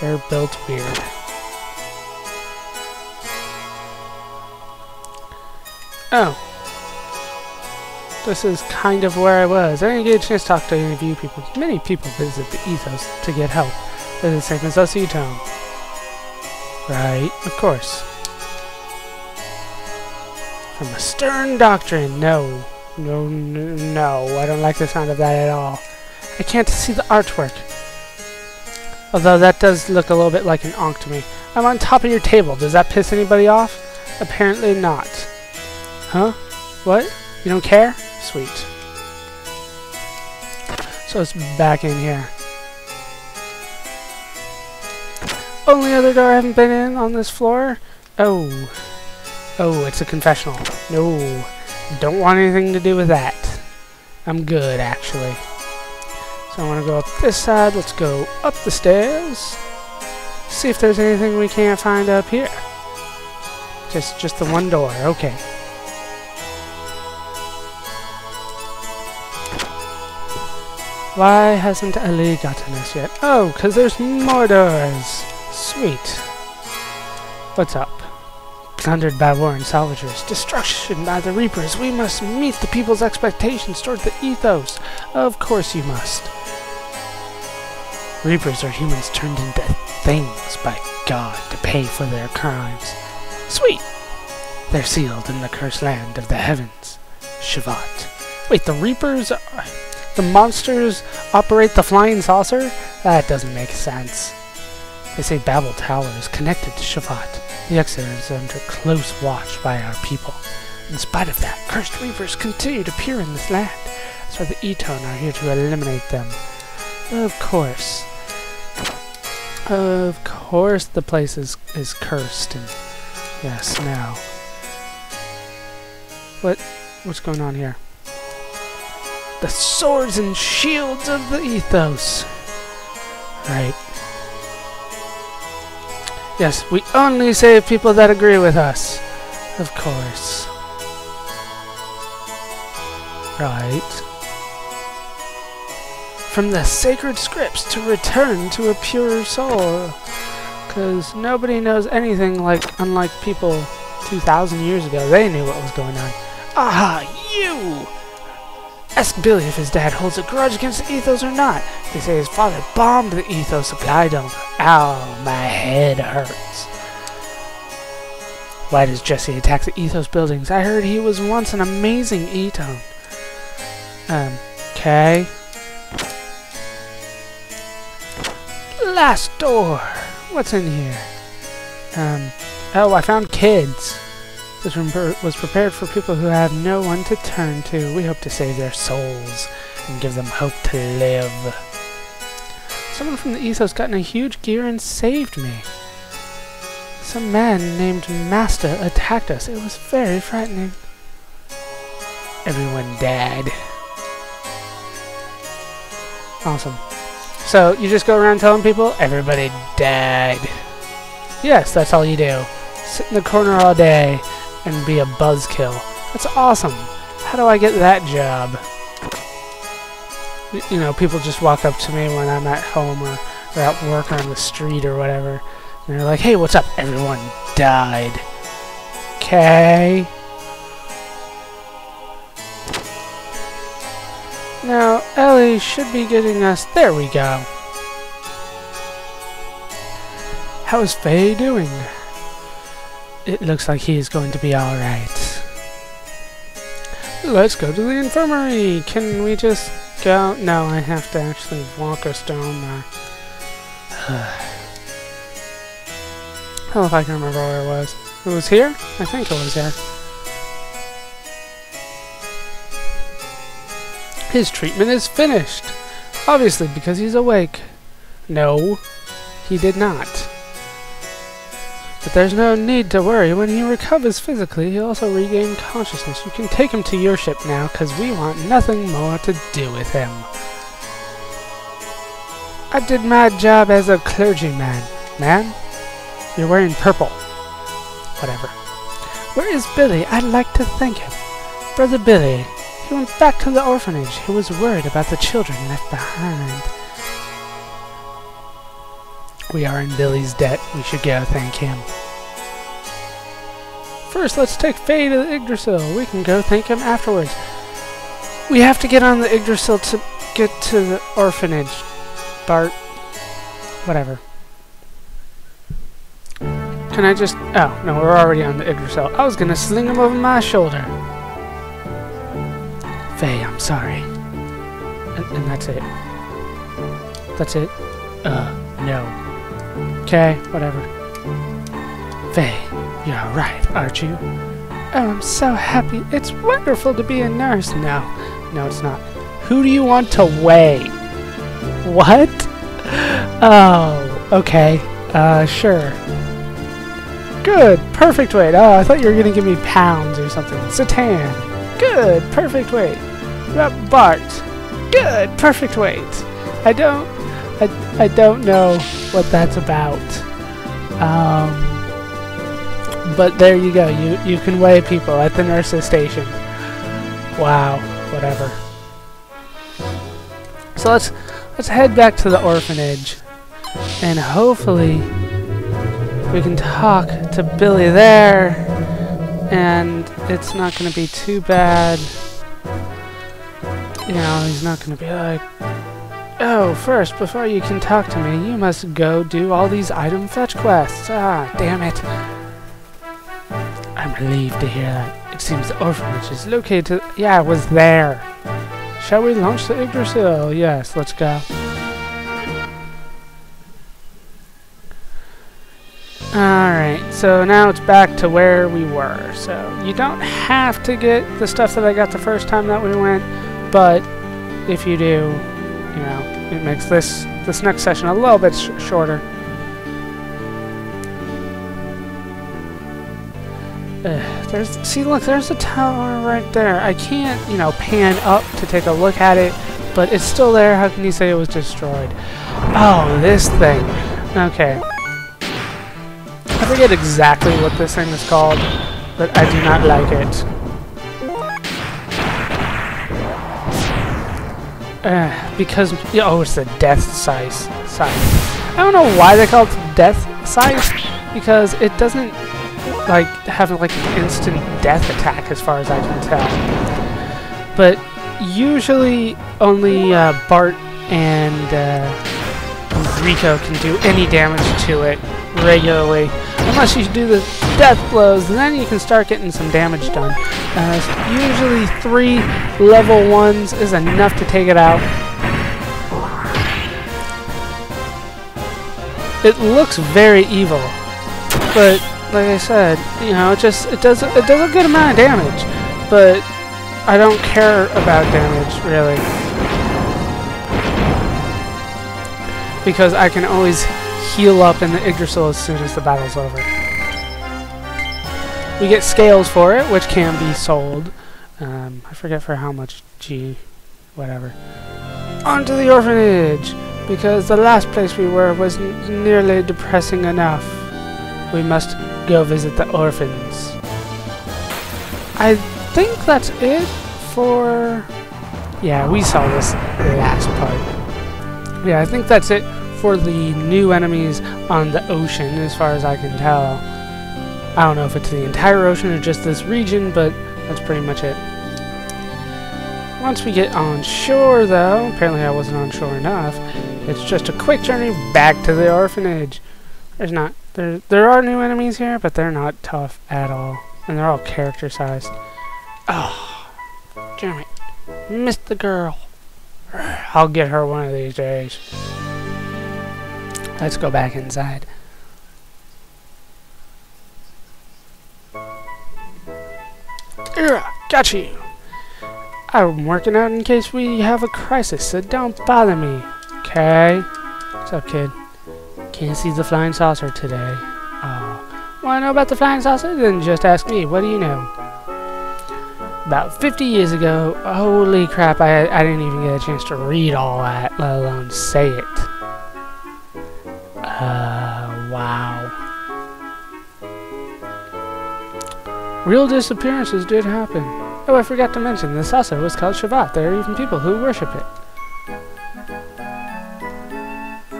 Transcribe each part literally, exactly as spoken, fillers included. They're built weird. Oh. This is kind of where I was. I didn't get a chance to talk to any of you people. Many people visit the Ethos to get help. They're the same as us, Etone. Right, of course. From a stern doctrine. No. No, no, no. I don't like the sound of that at all. I can't see the artwork. Although that does look a little bit like an onk to me. I'm on top of your table. Does that piss anybody off? Apparently not. Huh? What? You don't care? Sweet. So it's back in here. Only other door I haven't been in on this floor? Oh. Oh, it's a confessional. No. Don't want anything to do with that. I'm good, actually. So I want to go up this side. Let's go up the stairs. See if there's anything we can't find up here. Just, just the one door. Okay. Why hasn't Ali gotten us yet? Oh, because there's more doors. Sweet. What's up? Plundered by warring soldiers. Destruction by the Reapers. We must meet the people's expectations toward the Ethos. Of course you must. Reapers are humans turned into things by God to pay for their crimes. Sweet. They're sealed in the cursed land of the heavens. Shevat. Wait, the Reapers are... The monsters operate the flying saucer? That doesn't make sense. They say Babel Tower is connected to Shevat. The Exodus is under close watch by our people. In spite of that, cursed Reapers continue to appear in this land. That's why the Etone are here to eliminate them. Of course. Of course the place is, is cursed. And yes, now. What? What's going on here? The swords and shields of the Ethos. Right. Yes, we only save people that agree with us. Of course. Right. From the sacred scripts to return to a pure soul. Because nobody knows anything like, unlike people two thousand years ago. They knew what was going on. Aha, you! Ask Billy if his dad holds a grudge against the Ethos or not. They say his father bombed the Ethos supply dump. Ow, my head hurts. Why does Jesse attack the Ethos buildings? I heard he was once an amazing Etone. Um, okay. Last door. What's in here? Um, oh, I found kids. This room was prepared for people who have no one to turn to. We hope to save their souls and give them hope to live. Someone from the Ethos got in a huge gear and saved me. Some man named Master attacked us. It was very frightening. Everyone died. Awesome. So you just go around telling people everybody died. Yes, that's all you do. Sit in the corner all day and be a buzzkill. That's awesome. How do I get that job? Y you know, people just walk up to me when I'm at home or, or at work or on the street or whatever. And they're like, hey, what's up? Everyone died. Okay. Now, Ellie should be getting us... There we go. How is Faye doing? It looks like he is going to be alright. Let's go to the infirmary! Can we just go? No, I have to actually walk us down there. Hell if I can remember where I was. It was here? I think it was here. His treatment is finished! Obviously, because he's awake. No, he did not. But there's no need to worry. When he recovers physically, he'll also regain consciousness. You can take him to your ship now, because we want nothing more to do with him. I did my job as a clergyman. Man, you're wearing purple. Whatever. Where is Billy? I'd like to thank him. Brother Billy. He went back to the orphanage. He was worried about the children left behind. We are in Billy's debt. We should go thank him. First, let's take Faye to the Yggdrasil. We can go thank him afterwards. We have to get on the Yggdrasil to get to the orphanage. BART. Whatever. Can I just... Oh, no, we're already on the Yggdrasil. I was gonna sling him over my shoulder. Faye, I'm sorry. And, and that's it. That's it? Uh, no. Okay, whatever. Faye, you're alright, aren't you? Oh, I'm so happy. It's wonderful to be a nurse. No, no, it's not. Who do you want to weigh? What? Oh, okay. Uh, sure. Good, perfect weight. Oh, I thought you were gonna give me pounds or something. Citan. Good, perfect weight. What, BART? Good, perfect weight. I don't... I, I don't know what that's about. Um, but there you go. You, you can weigh people at the nurse's station. Wow, whatever. So let's, let's head back to the orphanage. And hopefully... we can talk to Billy there, and it's not going to be too bad. You know, he's not going to be like, oh, first, before you can talk to me, you must go do all these item fetch quests. Ah, damn it. I'm relieved to hear that. It seems the orphanage is located... Yeah, it was there. Shall we launch the Yggdrasil? Yes, let's go. Alright, so now it's back to where we were. So, you don't have to get the stuff that I got the first time that we went, but if you do, you know, it makes this, this next session a little bit sh shorter. Ugh, there's, see, look, there's a tower right there. I can't, you know, pan up to take a look at it, but it's still there. How can you say it was destroyed? Oh, this thing. Okay. I forget exactly what this thing is called, but I do not like it. Uh, because... Oh, it's the death size. size. I don't know why they call it death size, because it doesn't, like, have, like, an instant death attack, as far as I can tell. But usually only uh, BART and uh, Rico can do any damage to it regularly. Unless you do the death blows, and then you can start getting some damage done. Uh, so usually three level ones is enough to take it out. It looks very evil, but like I said, you know, it just it does it does a good amount of damage. But I don't care about damage really, because I can always heal up in the Yggdrasil as soon as the battle's over. We get scales for it, which can be sold. Um, I forget for how much. G, whatever. Onto the orphanage! Because the last place we were was n nearly depressing enough. We must go visit the orphans. I think that's it for... Yeah, we saw this last part. Yeah, I think that's it for the new enemies on the ocean, as far as I can tell. I don't know if it's the entire ocean or just this region, but that's pretty much it. Once we get on shore, though, apparently I wasn't on shore enough, it's just a quick journey back to the orphanage. There's not... There, there are new enemies here, but they're not tough at all. And they're all character-sized. Oh, Jeremy. Missed the girl. I'll get her one of these days. Let's go back inside. Ugh, got you! I'm working out in case we have a crisis, so don't bother me. Okay? What's up, kid? Can't see the flying saucer today. Oh. Wanna know about the flying saucer? Then just ask me. What do you know? About fifty years ago, holy crap, I, I didn't even get a chance to read all that, let alone say it. Uh, wow. Real disappearances did happen. Oh, I forgot to mention, this also was called Shabbat. There are even people who worship it.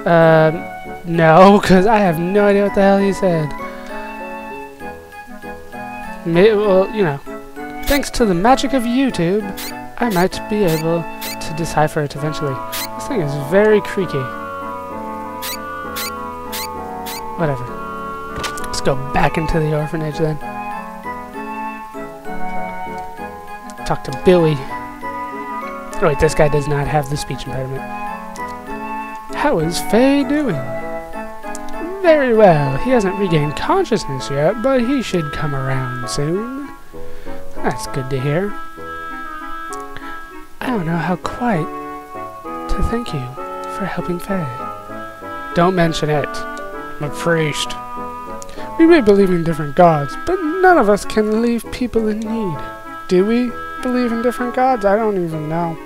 Um, No, because I have no idea what the hell he said. May, well, you know, thanks to the magic of YouTube, I might be able to decipher it eventually. This thing is very creaky. Whatever. Let's go back into the orphanage then. Talk to Billy. Oh wait, this guy does not have the speech impediment. How is Faye doing? Very well. He hasn't regained consciousness yet, but he should come around soon. That's good to hear. I don't know how quite to thank you for helping Faye. Don't mention it. I'm a priest. We may believe in different gods, but none of us can leave people in need. Do we believe in different gods? I don't even know.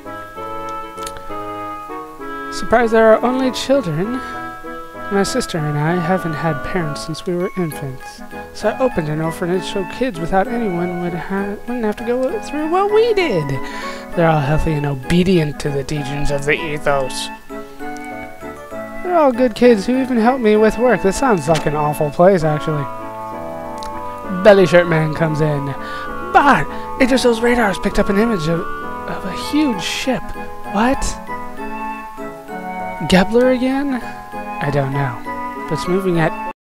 Surprised there are only children. My sister and I haven't had parents since we were infants, so I opened an orphanage so kids without anyone would ha wouldn't have to go through what we did. They're all healthy and obedient to the teachings of the Ethos. They're all good kids who even help me with work. This sounds like an awful place, actually. Belly Shirt Man comes in. Bart! Yggdrasil's radars picked up an image of, of a huge ship. What? Gebbler again? I don't know, but it's moving at